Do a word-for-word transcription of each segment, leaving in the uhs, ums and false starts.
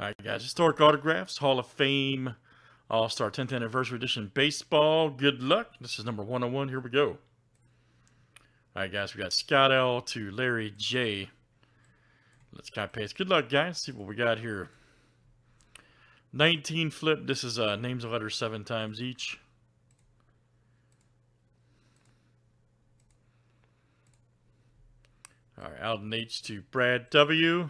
All right, guys, Historic Autographs, Hall of Fame, All-Star tenth Anniversary Edition Baseball. Good luck. This is number one oh one. Here we go. All right, guys, we got Scott L to Larry J. Let's copy paste. Good luck, guys. See what we got here. nineteen flip. This is uh, names of letters seven times each. All right, Alden H to Brad W.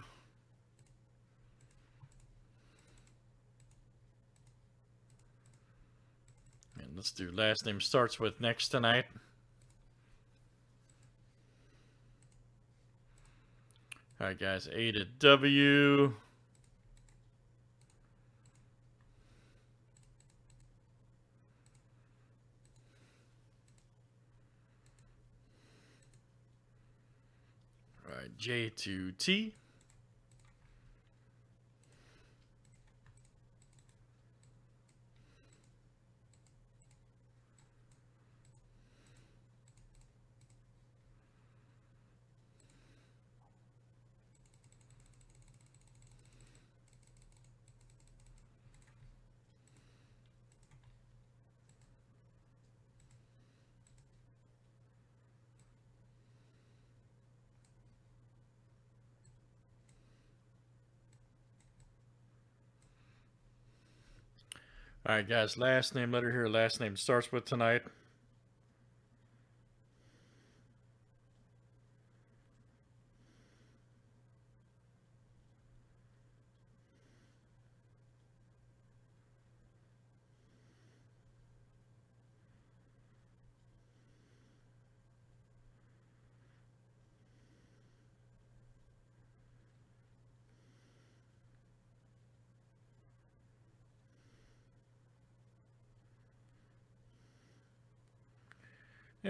And let's do last name starts with next tonight. All right, guys, A to W. J to T. All right, guys, last name letter here. Last name starts with tonight.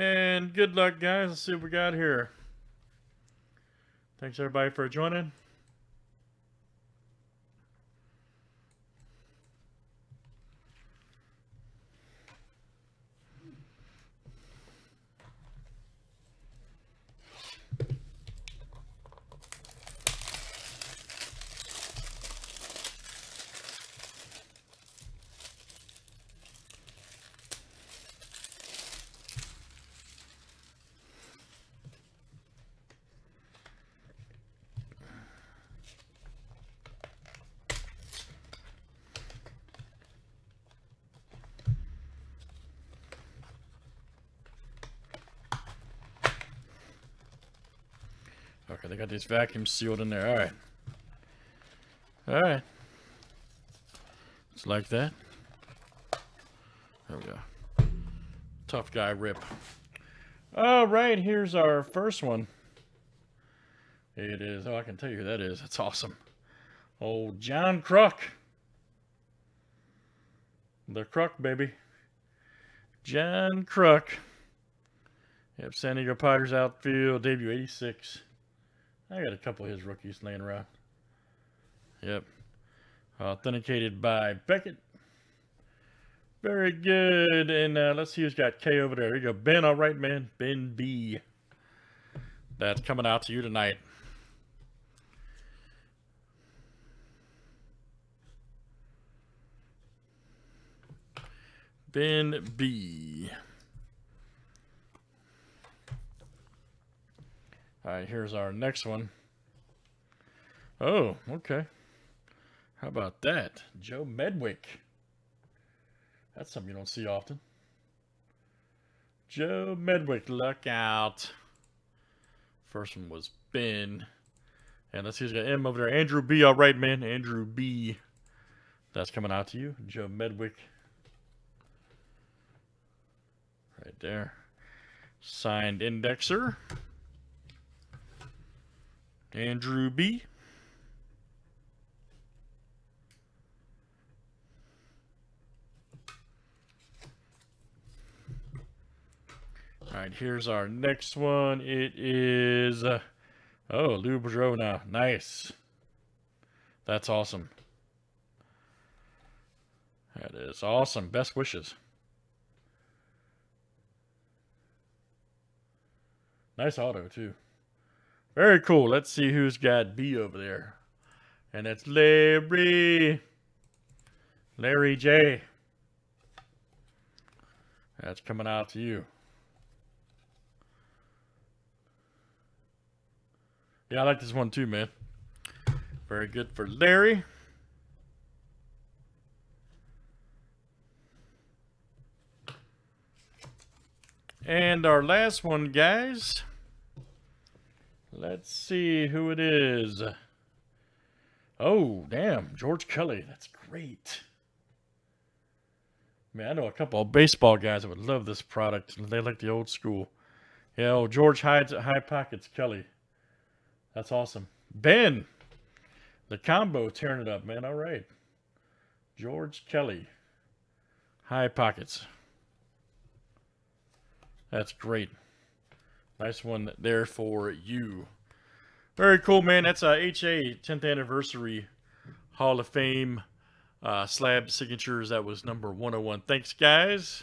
And good luck, guys. Let's see what we got here. Thanks, everybody, for joining. Okay, they got these vacuum sealed in there. All right. All right. It's like that. There we go. Tough guy rip. All right, here's our first one. It is. Oh, I can tell you who that is. That's awesome. Old John Kruk. The Kruk, baby. John Kruk. Yep, San Diego Padres outfield, debut eighty-six. I got a couple of his rookies laying around. Yep. Authenticated by Beckett. Very good. And uh, let's see who's got K over there. There you go. Ben, all right, man. Ben B. That's coming out to you tonight. Ben B. All right, here's our next one. Oh, okay. How about that? Joe Medwick. That's something you don't see often. Joe Medwick, look out. First one was Ben. And let's see who's got M over there. Andrew B. All right, man. Andrew B. That's coming out to you. Joe Medwick. Right there. Signed indexer. Andrew B. All right, here's our next one. It is, uh, oh, Lou Boudreau now. Nice. That's awesome. That is awesome. Best wishes. Nice auto, too. Very cool. Let's see who's got B over there. And it's Larry. Larry J. That's coming out to you. Yeah, I like this one too, man. Very good for Larry. And our last one, guys. Let's see who it is. Oh, damn. George Kelly. That's great. Man, I know a couple of baseball guys that would love this product. They like the old school. Yeah, oh, George hides at High Pockets Kelly. That's awesome. Ben. The combo tearing it up, man. All right. George Kelly. High Pockets. That's great. Nice one there for you. Very cool, man. That's a H A tenth anniversary Hall of Fame uh, slab signatures. That was number one oh one. Thanks, guys.